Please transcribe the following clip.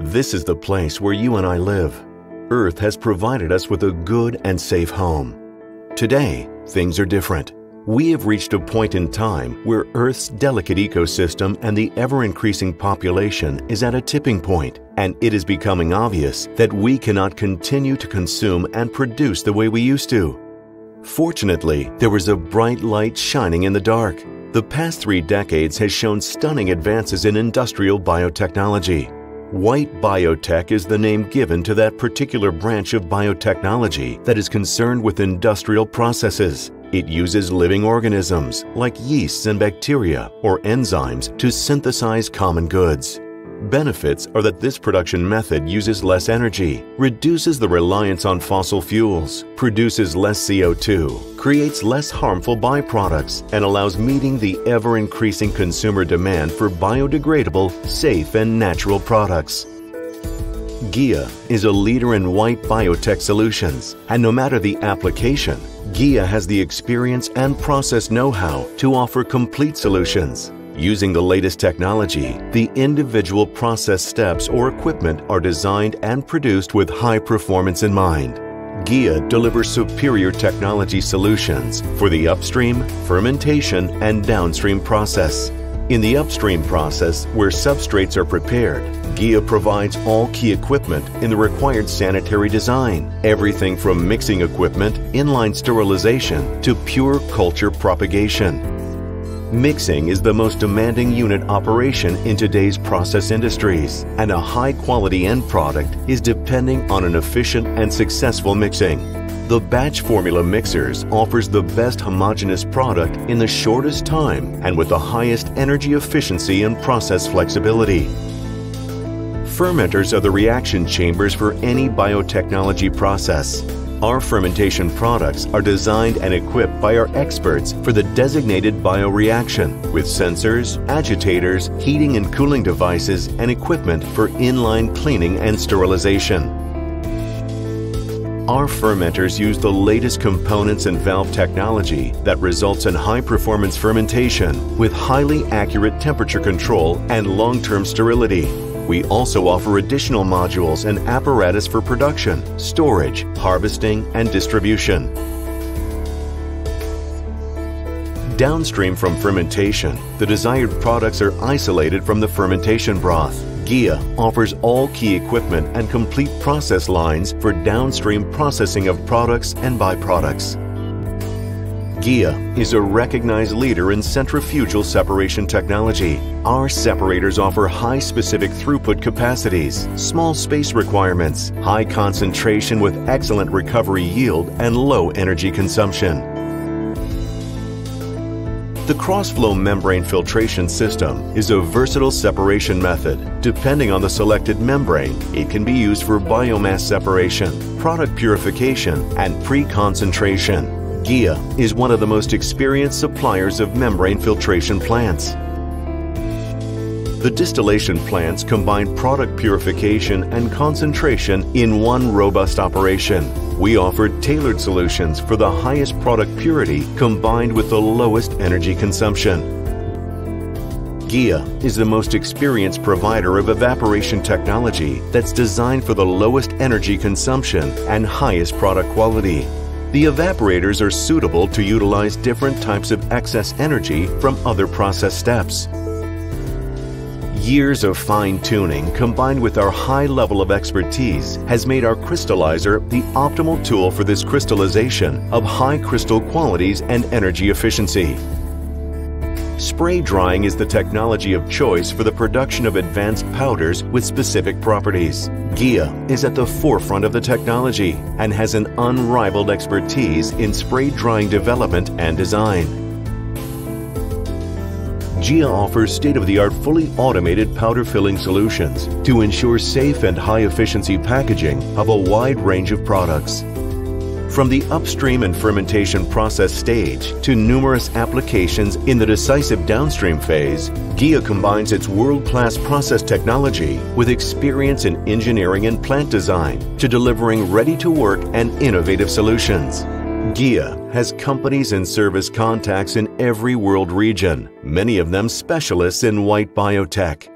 This is the place where you and I live. Earth has provided us with a good and safe home. Today, things are different. We have reached a point in time where Earth's delicate ecosystem and the ever-increasing population is at a tipping point, and it is becoming obvious that we cannot continue to consume and produce the way we used to. Fortunately, there was a bright light shining in the dark. The past 3 decades has shown stunning advances in industrial biotechnology. White biotech is the name given to that particular branch of biotechnology that is concerned with industrial processes. It uses living organisms like yeasts and bacteria or enzymes to synthesize common goods. Benefits are that this production method uses less energy, reduces the reliance on fossil fuels, produces less CO2, creates less harmful byproducts, and allows meeting the ever-increasing consumer demand for biodegradable, safe, and natural products. GEA is a leader in white biotech solutions, and no matter the application, GEA has the experience and process know-how to offer complete solutions. Using the latest technology, the individual process steps or equipment are designed and produced with high performance in mind. GEA delivers superior technology solutions for the upstream, fermentation, and downstream process. In the upstream process, where substrates are prepared, GEA provides all key equipment in the required sanitary design. Everything from mixing equipment, inline sterilization, to pure culture propagation. Mixing is the most demanding unit operation in today's process industries, and a high-quality end product is depending on an efficient and successful mixing. The Batch Formula Mixers offers the best homogeneous product in the shortest time and with the highest energy efficiency and process flexibility. Fermenters are the reaction chambers for any biotechnology process. Our fermentation products are designed and equipped by our experts for the designated bioreaction with sensors, agitators, heating and cooling devices, and equipment for inline cleaning and sterilization. Our fermenters use the latest components and valve technology that results in high-performance fermentation with highly accurate temperature control and long-term sterility. We also offer additional modules and apparatus for production, storage, harvesting, and distribution. Downstream from fermentation, the desired products are isolated from the fermentation broth. GEA offers all key equipment and complete process lines for downstream processing of products and byproducts. GEA is a recognized leader in centrifugal separation technology. Our separators offer high specific throughput capacities, small space requirements, high concentration with excellent recovery yield, and low energy consumption. The Cross-Flow Membrane Filtration System is a versatile separation method. Depending on the selected membrane, it can be used for biomass separation, product purification, and pre-concentration. GEA is one of the most experienced suppliers of membrane filtration plants. The distillation plants combine product purification and concentration in one robust operation. We offer tailored solutions for the highest product purity combined with the lowest energy consumption. GEA is the most experienced provider of evaporation technology that's designed for the lowest energy consumption and highest product quality. The evaporators are suitable to utilize different types of excess energy from other process steps. Years of fine-tuning combined with our high level of expertise has made our crystallizer the optimal tool for this crystallization of high crystal qualities and energy efficiency. Spray drying is the technology of choice for the production of advanced powders with specific properties. GEA is at the forefront of the technology and has an unrivaled expertise in spray drying development and design. GEA offers state-of-the-art fully automated powder filling solutions to ensure safe and high-efficiency packaging of a wide range of products. From the upstream and fermentation process stage to numerous applications in the decisive downstream phase, GEA combines its world-class process technology with experience in engineering and plant design to delivering ready-to-work and innovative solutions. GEA has companies and service contacts in every world region, many of them specialists in white biotech.